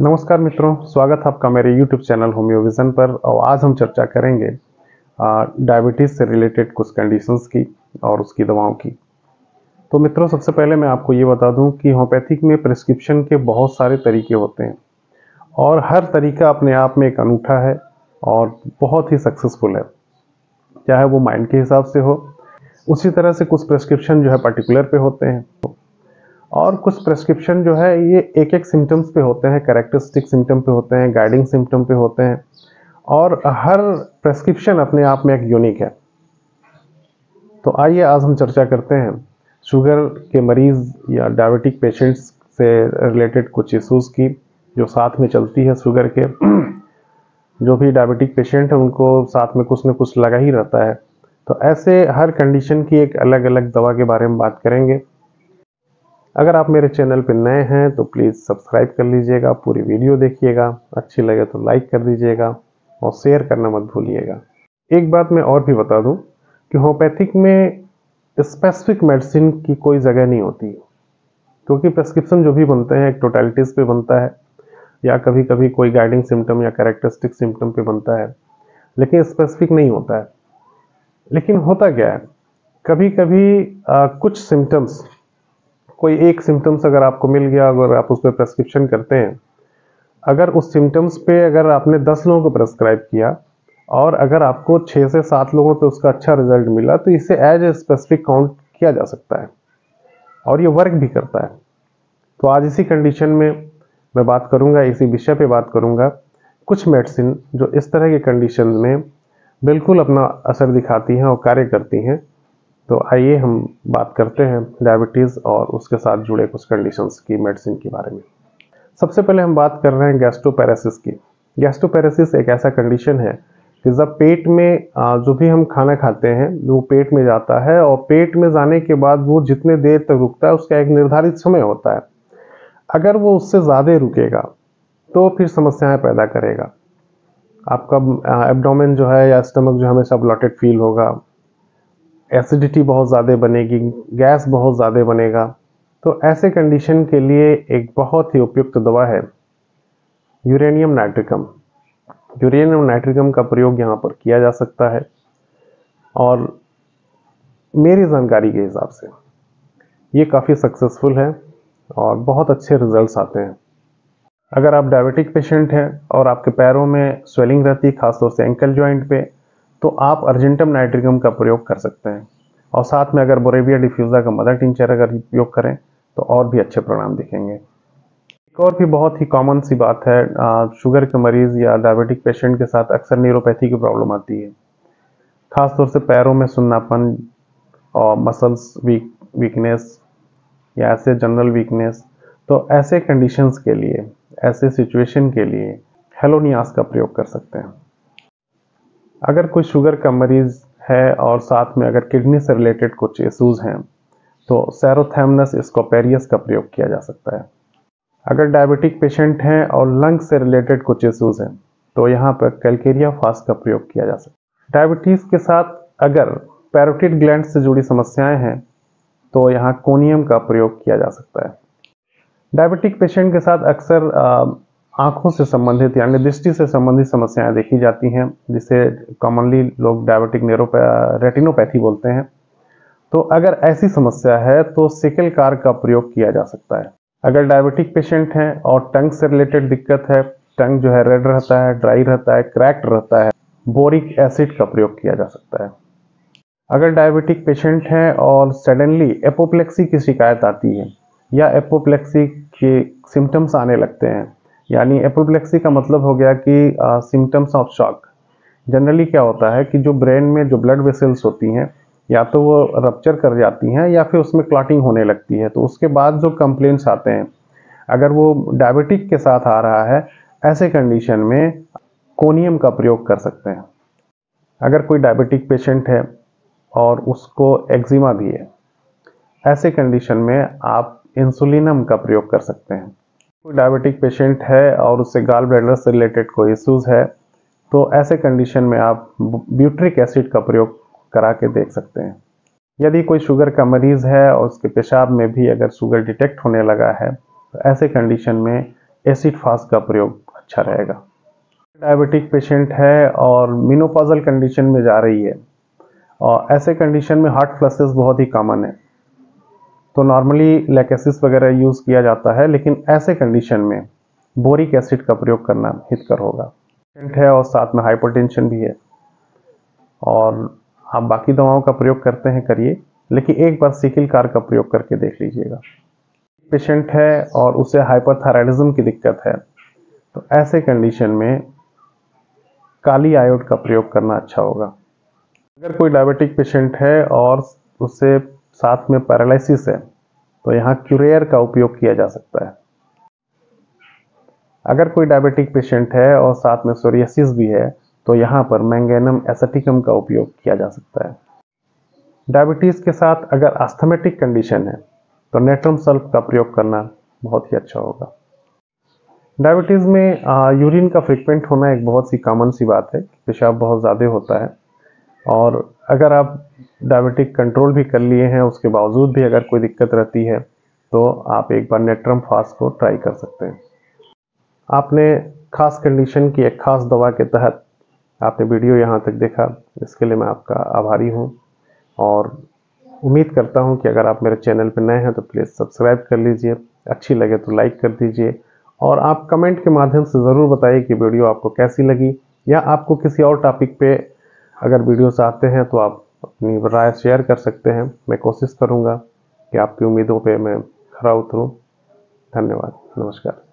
नमस्कार मित्रों, स्वागत है आपका मेरे YouTube चैनल होम्योविजन पर। और आज हम चर्चा करेंगे डायबिटीज़ से रिलेटेड कुछ कंडीशंस की और उसकी दवाओं की। तो मित्रों, सबसे पहले मैं आपको ये बता दूं कि होम्योपैथिक में प्रिस्क्रिप्शन के बहुत सारे तरीके होते हैं और हर तरीका अपने आप में एक अनूठा है और बहुत ही सक्सेसफुल है, चाहे वो माइंड के हिसाब से हो। उसी तरह से कुछ प्रिस्क्रिप्शन जो है पर्टिकुलर पे होते हैं और कुछ प्रिस्क्रिप्शन जो है ये एक एक सिम्टम्स पे होते हैं, कैरेक्टरिस्टिक सिम्टम पे होते हैं, गाइडिंग सिम्टम पे होते हैं और हर प्रिस्क्रिप्शन अपने आप में एक यूनिक है। तो आइए आज हम चर्चा करते हैं शुगर के मरीज़ या डायबिटिक पेशेंट्स से रिलेटेड कुछ इशूज़ की जो साथ में चलती है। शुगर के जो भी डायबिटिक पेशेंट है उनको साथ में कुछ न कुछ लगा ही रहता है, तो ऐसे हर कंडीशन की एक अलग अलग दवा के बारे में बात करेंगे। अगर आप मेरे चैनल पर नए हैं तो प्लीज़ सब्सक्राइब कर लीजिएगा, पूरी वीडियो देखिएगा, अच्छी लगे तो लाइक कर दीजिएगा और शेयर करना मत भूलिएगा। एक बात मैं और भी बता दूं कि होम्योपैथिक में स्पेसिफिक मेडिसिन की कोई जगह नहीं होती, क्योंकि प्रिस्क्रिप्शन जो भी बनते हैं एक टोटलिटीज़ पे बनता है या कभी कभी कोई गाइडिंग सिम्टम या कैरेक्टरिस्टिक सिम्टम पे बनता है, लेकिन स्पेसिफिक नहीं होता है। लेकिन होता क्या है, कभी कभी कुछ सिम्टम्स, कोई एक सिम्टम्स अगर आपको मिल गया, अगर आप उस पर प्रेस्क्रिप्शन करते हैं, अगर उस सिम्टम्स पे अगर आपने 10 लोगों को प्रेस्क्राइब किया और अगर आपको 6 से 7 लोगों पे उसका अच्छा रिजल्ट मिला, तो इसे एज ए स्पेसिफिक काउंट किया जा सकता है और ये वर्क भी करता है। तो आज इसी कंडीशन में मैं बात करूँगा, इसी विषय पर बात करूँगा, कुछ मेडिसिन जो इस तरह के कंडीशन में बिल्कुल अपना असर दिखाती हैं और कार्य करती हैं। तो आइए हम बात करते हैं डायबिटीज़ और उसके साथ जुड़े कुछ कंडीशंस की मेडिसिन के बारे में। सबसे पहले हम बात कर रहे हैं गैस्ट्रोपैरेसिस की। गैस्ट्रोपैरेसिस एक ऐसा कंडीशन है कि जब पेट में जो भी हम खाना खाते हैं वो पेट में जाता है और पेट में जाने के बाद वो जितने देर तक रुकता है उसका एक निर्धारित समय होता है। अगर वो उससे ज़्यादा रुकेगा तो फिर समस्याएँ पैदा करेगा। आपका एब्डोमेन जो है या स्टमक जो हमेशा ब्लॉटेड फील होगा, एसिडिटी बहुत ज़्यादा बनेगी, गैस बहुत ज़्यादा बनेगा। तो ऐसे कंडीशन के लिए एक बहुत ही उपयुक्त दवा है यूरेनियम नाइट्रिकम। यूरेनियम नाइट्रिकम का प्रयोग यहाँ पर किया जा सकता है और मेरी जानकारी के हिसाब से ये काफ़ी सक्सेसफुल है और बहुत अच्छे रिजल्ट्स आते हैं। अगर आप डायबिटिक पेशेंट हैं और आपके पैरों में स्वेलिंग रहती है, ख़ासतौर से एंकल जॉइंट पे, तो आप अर्जेंटम नाइट्रिकम का प्रयोग कर सकते हैं और साथ में अगर बोरेबिया डिफ्यूज़ा का मदर टिंचर अगर उपयोग करें तो और भी अच्छे परिणाम दिखेंगे। एक और भी बहुत ही कॉमन सी बात है, शुगर के मरीज़ या डायबिटिक पेशेंट के साथ अक्सर न्यूरोपैथी की प्रॉब्लम आती है, ख़ासतौर से पैरों में सुन्नापन और मसल्स वीकनेस या ऐसे जनरल वीकनेस। तो ऐसे कंडीशंस के लिए, ऐसे सिचुएशन के लिए हेलोनियास का प्रयोग कर सकते हैं। अगर कोई शुगर का मरीज़ है और साथ में अगर किडनी से रिलेटेड कुछ इशूज़ हैं तो सेरोथेमनस स्कोपेरियस का प्रयोग किया जा सकता है। अगर डायबिटिक पेशेंट हैं और लंग से रिलेटेड कुछ इशूज़ हैं तो यहाँ पर कैलकेरिया फास्ट का प्रयोग किया जा सकता है। डायबिटीज़ के साथ अगर पैरोटिड ग्लैंड से जुड़ी समस्याएं हैं तो यहाँ कोनीम का प्रयोग किया जा सकता है। डायबिटिक पेशेंट के साथ अक्सर आँखों से संबंधित यानी दृष्टि से संबंधित समस्याएं देखी जाती हैं, जिसे कॉमनली लोग डायबिटिक रेटिनोपैथी बोलते हैं। तो अगर ऐसी समस्या है तो सिकलकार का प्रयोग किया जा सकता है। अगर डायबिटिक पेशेंट हैं और टंग से रिलेटेड दिक्कत है, टंग जो है रेड रहता है, ड्राई रहता है, क्रैक्ड रहता है, बोरिक एसिड का प्रयोग किया जा सकता है। अगर डायबिटिक पेशेंट हैं और सडनली एपोप्लेक्सी की शिकायत आती है या एपोप्लेक्सी के सिम्टम्स आने लगते हैं, यानी एपोप्लेक्सी का मतलब हो गया कि सिम्टम्स ऑफ शॉक। जनरली क्या होता है कि जो ब्रेन में जो ब्लड वेसल्स होती हैं या तो वो रप्चर कर जाती हैं या फिर उसमें क्लॉटिंग होने लगती है। तो उसके बाद जो कंप्लेंट्स आते हैं, अगर वो डायबिटिक के साथ आ रहा है, ऐसे कंडीशन में कोनीम का प्रयोग कर सकते हैं। अगर कोई डायबिटिक पेशेंट है और उसको एक्जिमा भी है, ऐसे कंडीशन में आप इंसुलिनम का प्रयोग कर सकते हैं। कोई डायबिटिक पेशेंट है और उससे गॉल ब्लैडर से रिलेटेड कोई इश्यूज़ है तो ऐसे कंडीशन में आप ब्यूट्रिक एसिड का प्रयोग करा के देख सकते हैं। यदि कोई शुगर का मरीज़ है और उसके पेशाब में भी अगर शुगर डिटेक्ट होने लगा है तो ऐसे कंडीशन में एसिड फास्ट का प्रयोग अच्छा रहेगा। डायबिटिक पेशेंट है और मेनोपॉजल कंडीशन में जा रही है और ऐसे कंडीशन में हार्ट फ्लशेस बहुत ही कॉमन है, तो नॉर्मली लेकेसिस वगैरह यूज़ किया जाता है, लेकिन ऐसे कंडीशन में बोरिक एसिड का प्रयोग करना हितकर होगा। पेशेंट है और साथ में हाइपरटेंशन भी है और आप बाकी दवाओं का प्रयोग करते हैं करिए, लेकिन एक बार सिकलकार का प्रयोग करके देख लीजिएगा। पेशेंट है और उसे हाइपरथायराइडिज्म की दिक्कत है, तो ऐसे कंडीशन में काली आयोड का प्रयोग करना अच्छा होगा। अगर कोई डायबिटिक पेशेंट है और उसे साथ में पैरालिसिस है, तो यहाँ क्यूरेयर का उपयोग किया जा सकता है। अगर कोई डायबिटिक पेशेंट है और साथ में सोरियासिस भी है, तो यहाँ पर मैंगेनम एसीटिकम का उपयोग किया जा सकता है। डायबिटीज़ के साथ अगर अस्थमेटिक कंडीशन है, तो नेट्रम सल्फ का प्रयोग करना बहुत ही अच्छा होगा। डायबिटीज़ में यूरिन का फ्रिक्वेंट होना एक बहुत सी कॉमन सी बात है, पेशाब बहुत ज़्यादा होता है, और अगर आप डायबिटिक कंट्रोल भी कर लिए हैं उसके बावजूद भी अगर कोई दिक्कत रहती है, तो आप एक बार नेट्रम फॉस को ट्राई कर सकते हैं। आपने खास कंडीशन की एक खास दवा के तहत आपने वीडियो यहाँ तक देखा, इसके लिए मैं आपका आभारी हूँ और उम्मीद करता हूँ कि अगर आप मेरे चैनल पर नए हैं तो प्लीज़ सब्सक्राइब कर लीजिए, अच्छी लगे तो लाइक कर दीजिए और आप कमेंट के माध्यम से ज़रूर बताइए कि वीडियो आपको कैसी लगी, या आपको किसी और टॉपिक पे अगर वीडियोस आते हैं तो आप अपनी राय शेयर कर सकते हैं। मैं कोशिश करूँगा कि आपकी उम्मीदों पर मैं खरा उतरूँ। धन्यवाद, नमस्कार।